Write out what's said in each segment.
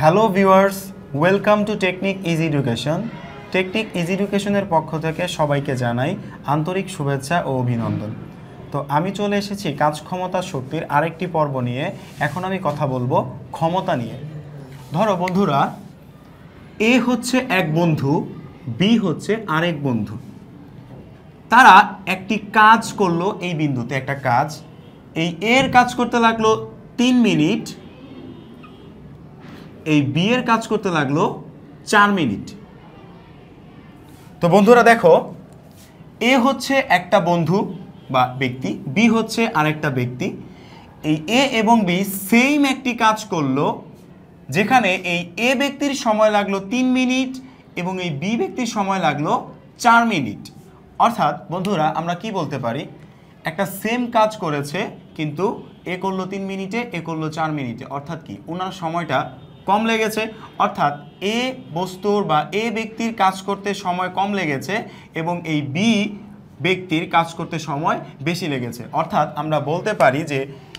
Hello viewers welcome to technique easy एडुकेशनर पक्ष थेके सबाइके जानाई आंतरिक शुभेच्छा और अभिनंदन। तो आमी चले एसेछि काज क्षमता शक्तिर आरेकटी पर्व निये। एखन आमी कथा बोलबो क्षमता निये। धरो बंधुरा ए होच्छे एक बंधु, बी होच्छे आरेक बंधु। तारा एकटी काज करलो, एई बिंदुते एकटा काज एई एर काज करते लागलो 3 मिनिट, এই বি এর কাজ করতে লাগলো 4 মিনিট। তো বন্ধুরা দেখো, এ হচ্ছে একটা বন্ধু বা ব্যক্তি, বি হচ্ছে আরেকটা ব্যক্তি। এই এ এবং বি সেম একটি কাজ করলো, যেখানে এই এ ব্যক্তির সময় লাগলো 3 মিনিট এবং এই বি ব্যক্তির সময় লাগলো 4 মিনিট। অর্থাৎ বন্ধুরা আমরা কি বলতে পারি, একটা সেম কাজ করেছে কিন্তু এ করলো 3 মিনিটে, এ করলো 4 মিনিটে। অর্থাৎ কি, ওনার সময়টা कम लेगे। अर्थात ए वस्तुर बा ए व्यक्तिर काज करते समय कम लेगेছে এবং এই বি ব্যক্তির কাজ করতে সময় বেশি লেগেছে। অর্থাৎ আমরা বলতে পারি যে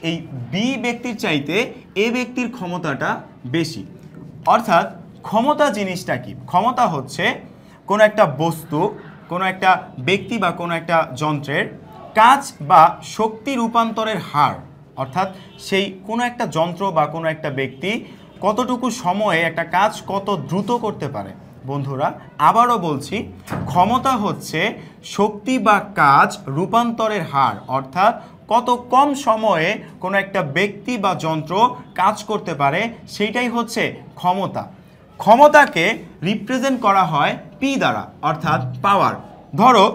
এই বি ব্যক্তির চাইতে এ ব্যক্তির ক্ষমতাটা বেশি। অর্থাৎ ক্ষমতা জিনিসটা কি? ক্ষমতা হচ্ছে কোনো একটা বস্তু, কোনো একটা ব্যক্তি বা কোনো একটা যন্ত্রের কাজ বা শক্তি রূপান্তরের হার। অর্থাৎ সেই কোনো একটা যন্ত্র বা কোনো একটা ব্যক্তি কতটুকু সময়ে একটা কাজ কত দ্রুত করতে পারে। বন্ধুরা আবারও বলছি, ক্ষমতা হচ্ছে শক্তি বা কাজ রূপান্তরের হার। অর্থাৎ কত কম সময়ে কোনো একটা ব্যক্তি বা যন্ত্র কাজ করতে পারে, সেটাই হচ্ছে ক্ষমতা। ক্ষমতাকে রিপ্রেজেন্ট করা হয় পি দ্বারা, অর্থাৎ পাওয়ার। ধরো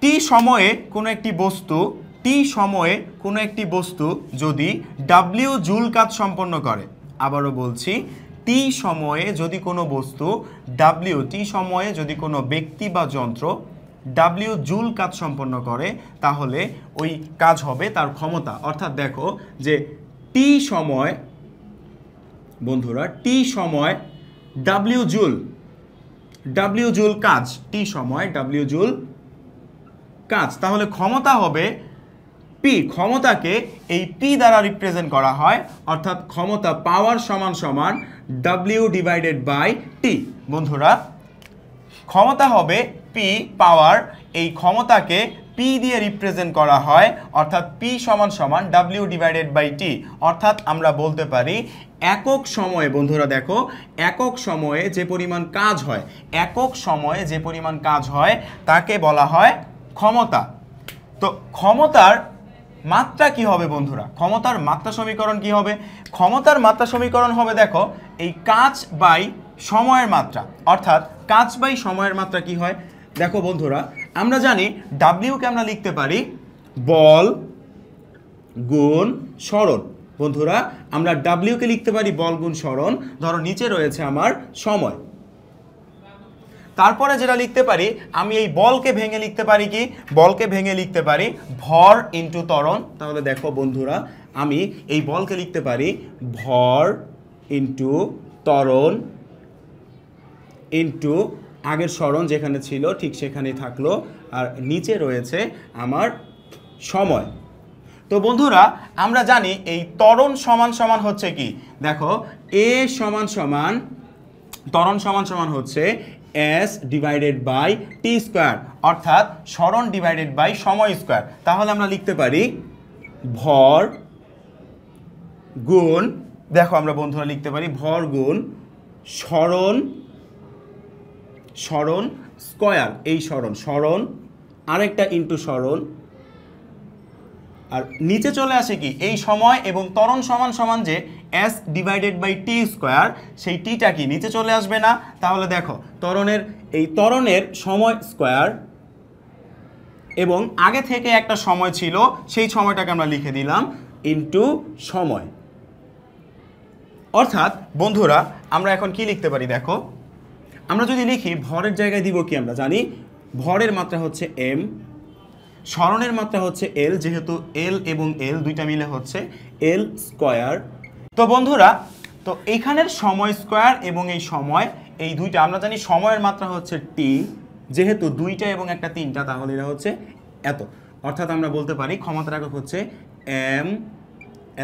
টি সময়ে কোনো একটি বস্তু যদি ডাব্লিউ জুল কাজ সম্পন্ন করে। আবারও বলছি, টি সময়ে যদি কোনো বস্তু ডাব্লিউ টি সময়ে যদি কোনো ব্যক্তি বা যন্ত্র ডাব্লিউ জুল কাজ সম্পন্ন করে, তাহলে ওই কাজ হবে তার ক্ষমতা। অর্থাৎ দেখো যে টি সময়, বন্ধুরা টি সময় ডাব্লিউ জুল কাজ, টি সময় ডাব্লিউ জুল কাজ, তাহলে ক্ষমতা হবে পি। ক্ষমতাকে এই পি দ্বারা রিপ্রেজেন্ট করা হয়। অর্থাৎ ক্ষমতা power = W divided by T. বন্ধুরা ক্ষমতা হবে পি পাওয়ার, এই ক্ষমতাকে পি দিয়ে রিপ্রেজেন্ট করা হয়। অর্থাৎ P = W divided by T. অর্থাৎ আমরা বলতে পারি একক সময়ে, বন্ধুরা দেখো একক সময়ে যে পরিমাণ কাজ হয়, তাকে বলা হয় ক্ষমতা। তো ক্ষমতার মাত্রা কি হবে বন্ধুরা? ক্ষমতার মাত্রা সমীকরণ কি হবে? ক্ষমতার মাত্রা সমীকরণ হবে দেখো এই কাজ বাই সময়ের মাত্রা। অর্থাৎ কাজ বাই সময়ের মাত্রা কি হয়? দেখো বন্ধুরা আমরা জানি ডাব্লিউকে আমরা লিখতে পারি বল গুণ সরণ। বন্ধুরা আমরা ডাব্লিউকে লিখতে পারি বল গুণ সরণ। ধরো নিচে রয়েছে আমার সময়, তারপরে যেটা লিখতে পারি আমি এই বলকে ভেঙে লিখতে পারি কি? বলকে ভেঙে লিখতে পারি ভর ইন্টু ত্বরণ। তাহলে দেখো বন্ধুরা আমি এই বলকে লিখতে পারি ভর ইন্টু ত্বরণ ইন্টু আগের সরণ যেখানে ছিল ঠিক সেখানেই থাকলো, আর নিচে রয়েছে আমার সময়। তো বন্ধুরা আমরা জানি এই ত্বরণ = হচ্ছে কি? দেখো এ = ত্বরণ = হচ্ছে S divided by T square, অর্থাৎ সরণ divided by সময় স্কয়ার। তাহলে আমরা লিখতে পারি ভর গুণ, দেখো আমরা বন্ধুরা লিখতে পারি ভর গুণ সরণ স্কয়ার। এই সরণ আরেকটা ইন্টু সরণ, আর নিচে চলে আসে কি এই সময় এবং ত্বরণ = যে s divided by T square, সেই টিটা কি নিচে চলে আসবে না? তাহলে দেখো ত্বরণের এই ত্বরণের সময় স্কোয়ার এবং আগে থেকে একটা সময় ছিল সেই সময়টাকে আমরা লিখে দিলাম ইন্টু সময়। অর্থাৎ বন্ধুরা আমরা এখন কি লিখতে পারি? দেখো আমরা যদি লিখি ভরের জায়গায় দিব কি? আমরা জানি ভরের মাত্রা হচ্ছে m, সরণের মাত্রা হচ্ছে l, যেহেতু l এবং l দুইটা মিলে হচ্ছে l স্কোয়ার। তো বন্ধুরা তো এইখানের সময় স্কোয়ার এবং এই সময়, এই দুইটা আমরা জানি সময়ের মাত্রা হচ্ছে টি, যেহেতু দুইটা এবং একটা তিনটা, তাহলে এটা হচ্ছে এত। অর্থাৎ আমরা বলতে পারি ক্ষমতার একক হচ্ছে M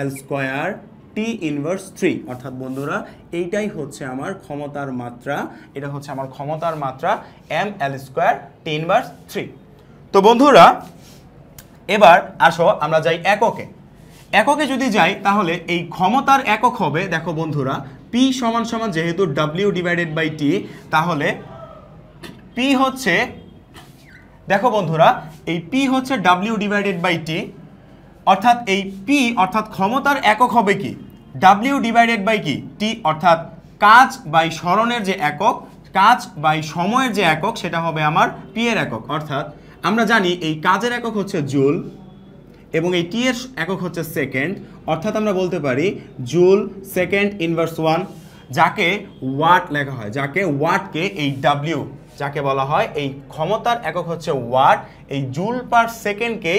L square T inverse three अर्थात बंधुरा एटाई होच्छे आमार क्षमतार मात्रा एटा होच्छे आमार क्षमतार मात्रा M L square T inverse three. तो बंधुरा एबार आसो आमरा जाई एकके एकके जोदि जाई ताहले एई क्षमतार एकक होबे देखो बंधुरा पी समान समान जेहेतु डब्लिउ डिवाइडेड बाई टी ताहले पी होच्छे देखो बंधुरा एई पी होच्छे डब्लिउ डिवाइडेड बाई टी अर्थात ए पी अर्थात क्षमतार एकक होबे कि डब्लिउ डिवाइडेड बाई कि टी अर्थात काज बाई सरणेर जे एकक काज बाई समयेर जे एकक सेटा होबे आमार पी एर एकक अर्थात आमरा जानी ए काजेर एकक होच्छे जूल एबं ए टी एर एकक होच्छे सेकेंड अर्थात आमरा बोलते पारी जूल सेकेंड इनवर्स वन जाके वाट लेखा हय जाके वाट के ए डब्लिउ जाके बला हय ए क्षमतार एकक होच्छे वाट ए जूल पर सेकेंड के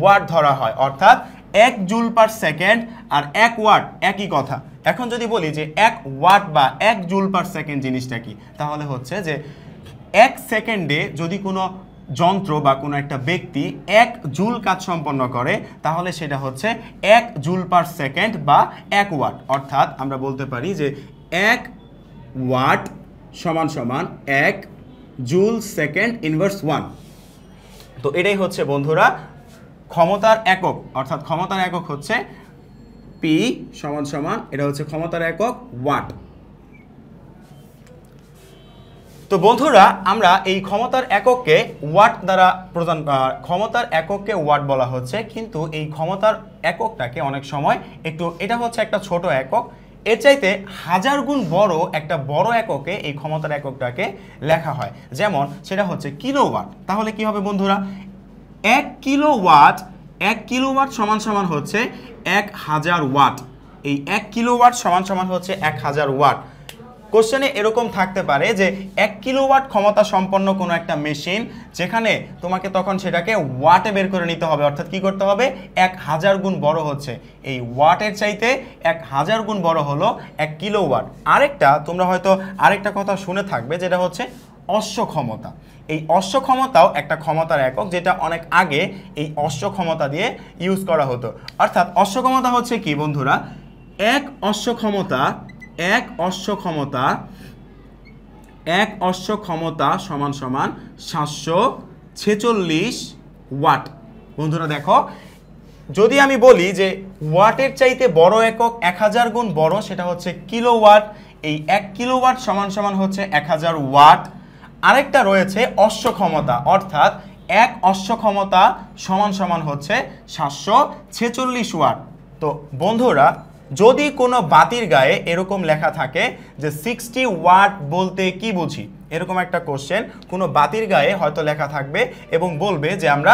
वाट धरा है अर्थात एक जूल पर सेकेंड और एक वाट एक ही कथा एखन जदि बोली जे एक वाट बा एक जूल पर सेकेंड जिनिसटा कि ताहले होच्छे जे एक सेकेंडे जदि कोनो जंत्र बा कोनो एकटा व्यक्ति एक जूल काज सम्पन्न करे ताहले सेटा होच्छे एक जूल पर सेकेंड बा एक वाट अर्थात आमरा बोलते पारी जे एक वाट समान समान एक जूल सेकेंड इनवर्स वन। तो एटाई होच्छे बंधुरा क्षमतार एकक अर्थात क्षमतार एकक होच्छे पी समान समान एटा होच्छे क्षमतार एकक वाट। तो बंधुरा आमरा एई क्षमतार एककके वाट द्वारा प्रदान क्षमतार एककके वाट बला होच्छे किन्तु एई क्षमतार एककटाके अनेक समय एकटु एटा होच्छे एकटा छोटो एकक एर चाइते हजार गुण बड़ो एकके एई क्षमतार एककटाके लेखा हय जेमन सेटा होच्छे किलोवाट। ताहले कि होबे बंधुरा एक किलोवाट समान समान होच्छे एक हजार वाट एक किलोवाट समान समान होच्छे एक हजार वाट। कोश्चेने एरकम थाकते पारे जे एक किलोवाट क्षमता सम्पन्न कोनो एकटा मेशिन जेखाने तोमाके तखन सेटाके वाटे बेर करे निते होबे अर्थात कि करते होबे एक हजार गुण बड़ो होच्छे एई वाटेर चाइते एक हजार गुण बड़ो हलो एक किलोवाट। आरेकटा तोमरा होयतो आरेकटा कथा शुने थाकबे जेटा होच्छे अश्व क्षमता এই অশ্ব ক্ষমতাও একটা ক্ষমতার একক যেটা অনেক আগে এই অশ্ব ক্ষমতা দিয়ে ইউজ করা হতো অর্থাৎ অশ্ব ক্ষমতা হচ্ছে কি বন্ধুরা এক অশ্ব ক্ষমতা সমান সমান 746 ওয়াট। বন্ধুরা দেখো যদি আমি বলি যে ওয়াটের চাইতে বড় একক 1000 গুণ বড় সেটা হচ্ছে কিলোওয়াট এই 1 কিলোওয়াট সমান সমান হচ্ছে 1000 ওয়াট। আরেকটা রয়েছে অশ্ব ক্ষমতা অর্থাৎ এক অশ্ব ক্ষমতা সমান সমান হচ্ছে 746 ওয়াট। তো বন্ধুরা যদি কোনো বাতির গায়ে এরকম লেখা থাকে যে 60 ওয়াট বলতে কি বুঝি এরকম একটা কোশ্চেন কোনো বাতির গায়ে হয়তো লেখা থাকবে এবং বলবে যে আমরা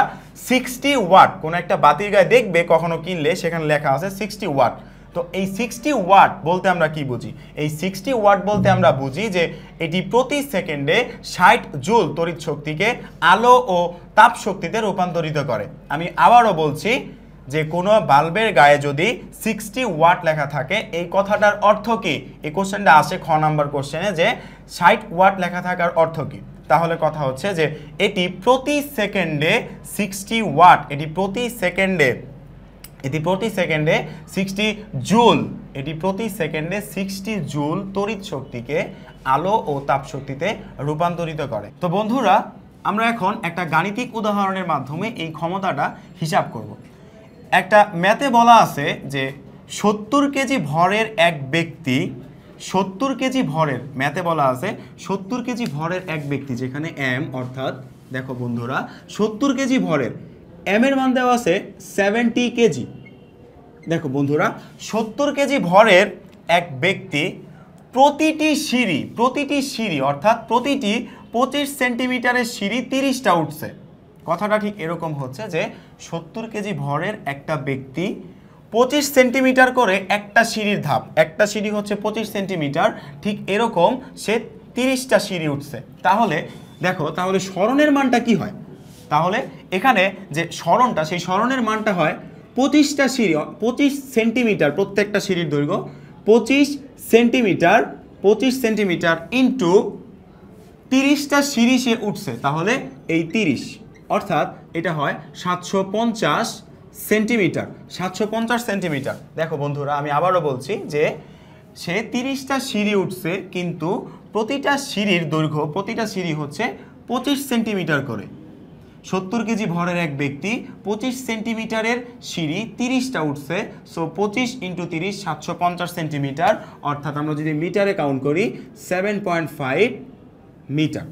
60 ওয়াট কোনো একটা বাতির গায়ে দেখবে কখনো কিনলে সেখানে লেখা আছে 60 ওয়াট। तो 60 वाट बोलते आम्रा कि बुझी 60 वाट बोलते आम्रा बुझी जे एटी प्रति सेकेंडे 60 जूल तड़ित शक्ति के आलो और ताप शक्तिते रूपान्तरित करे। आमी आबारो बोलछी जे कोनो बाल्बेर गाये जदि 60 वाट लेखा थाके एई कथाटार अर्थ कि एई कोश्चेनटा आसे ख नम्बर कोश्चेने जे 60 वाट लेखा थाकार अर्थ कि ताहले कथा होच्छे जे एटी प्रति सेकेंडे 60 वाट एटी प्रति सेकेंडे 60 जूल तड़ित शक्ति के आलो और ताप शक्तिते रूपान्तरित करे। तो बंधुरा आमरा एखन एकटा गाणितिक उदाहरणेर माध्यमे एई क्षमताटा हिसाब करब। एकटा मैथे बला आछे जे 70 केजी भरेर एक व्यक्ति 70 केजी भरेर मैथे बला आछे 70 केजी भरेर एक व्यक्ति जेखाने एम अर्थात देखो बंधुरा 70 केजी भरेर एम एर मान देवा आछे 70 केजी। देखो बंधुरा 70 केजी भरेर एक व्यक्ति प्रतिटी सीढ़ी अर्थात प्रतिटी 25 सेंटीमिटारेर सीढ़ी 30टा उठछे कथाटा ठीक एरकम होच्छे जे 70 केजी भरेर एकटा व्यक्ति 25 सेंटीमिटार करे एकटा सीढ़ीर धाप एकटा सीढ़ी होच्छे 25 सेंटीमिटार ठीक एरकम से 30टा सीढ़ी उठछे। ताहले देखो ताहले सरणेर मानटा कि हय ताहले एखाने जे सरणटा सेई सरणेर मानटा हय 25टा सीढ़ी 25 सेंटीमिटार प्रत्येकटा सीढ़िर दैर्घ्य 25 सेंटीमिटार इंटू 30टा सीढ़ी से उठछे ताहले एई 30 अर्थात एटा हय 750 सेंटीमीटर 750 सेंटीमीटर। देखो बंधुरा आमी आबारो बोलছি যে সে 30টা সিঁড়ি উঠছে কিন্তু প্রতিটা সিঁড়ির দৈর্ঘ্য প্রতিটা সিঁড়ি হচ্ছে 25 সেন্টিমিটার করে। 70 কেজি ভরের এক ব্যক্তি 25 সেন্টিমিটারের সিঁড়ি 30টা উঠছে। সো 25 × 30 750 সেন্টিমিটার অর্থাৎ আমরা যদি মিটারে কাউন্ট করি 7.5 মিটার।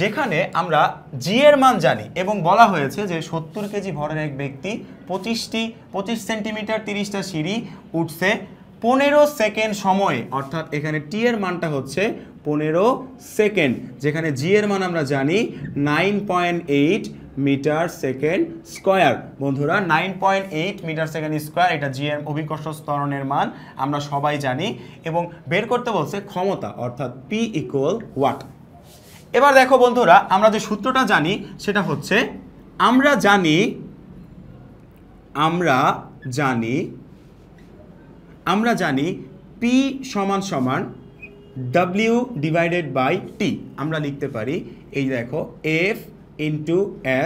যেখানে আমরা জি এর মান জানি এবং বলা হয়েছে যে 70 কেজি ভরের এক ব্যক্তি 25 সেন্টিমিটার 30টা সিঁড়ি উঠছে 15 সেকেন্ড সময়ে অর্থাৎ এখানে টি এর মানটা হচ্ছে 15 সেকেন্ড। যেখানে জি এর মান আমরা জানি 9.8 মিটার সেকেন্ড স্কয়ার। বন্ধুরা 9.8 মিটার সেকেন্ড স্কয়ার এটা জি এর অভিকর্ষ ত্বরণের মান আমরা সবাই জানি এবং বের করতে বলছে ক্ষমতা অর্থাৎ পি ইকুয়াল ওয়াট। এবার দেখো বন্ধুরা আমরা যে সূত্রটা জানি সেটা হচ্ছে আমরা জানি P সমান সমান W ডিভাইডেড বাই T। আমরা লিখতে পারি এই দেখো F ×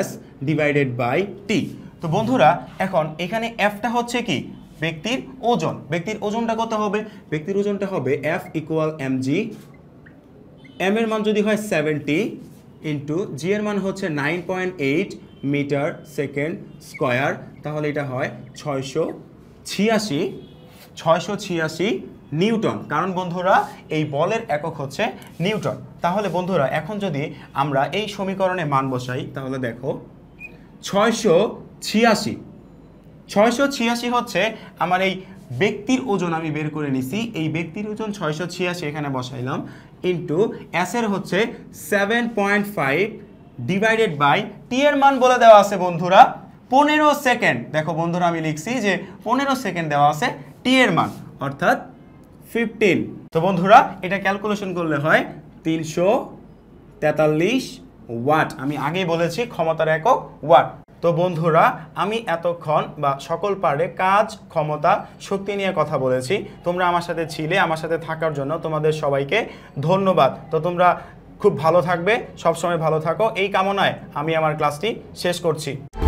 S divided by T। তো বন্ধুরা এখন এখানে Fটা হচ্ছে কি ব্যক্তির ওজন। ব্যক্তির ওজনটা কত হবে? ব্যক্তির ওজনটা হবে F ইকুয়াল mg। एम एर मान जो 70 इंटू जी एर मान होच्छे 9.8 मीटर सेकेंड स्क्वायर ताहले एटा हय 686 নিউটন। কারণ বন্ধুরা এই বলের একক হচ্ছে নিউটন। তাহলে বন্ধুরা এখন যদি আমরা এই সমীকরণে মান বসাই তাহলে দেখো 686 হচ্ছে আমার এই ব্যক্তির ওজন আমি বের করে নিছি। এই ব্যক্তির ওজন 686 এখানে বসাইলাম ইন্টু এস এর হচ্ছে 7.5 ডিভাইডেড বাই টি এর মান বলে দেওয়া আছে বন্ধুরা 15 সেকেন্ড। দেখো বন্ধুরা আমি লিখছি যে 15 সেকেন্ড দেওয়া আছে টি এর মান অর্থাৎ 15। তো বন্ধুরা এটা ক্যালকুলেশন করলে হয় 343 ওয়াট। আমি আগেই বলেছি ক্ষমতার একক ওয়াট। তো বন্ধুরা আমি এতক্ষণ বা সকল পারে কাজ ক্ষমতা শক্তি নিয়ে কথা বলেছি। তোমরা আমার সাথে ছিলে, আমার সাথে থাকার জন্য তোমাদের সবাইকে ধন্যবাদ। তো তোমরা খুব ভালো থাকবে, সবসময় ভালো থাকো এই কামনায় আমি আমার ক্লাসটি শেষ করছি।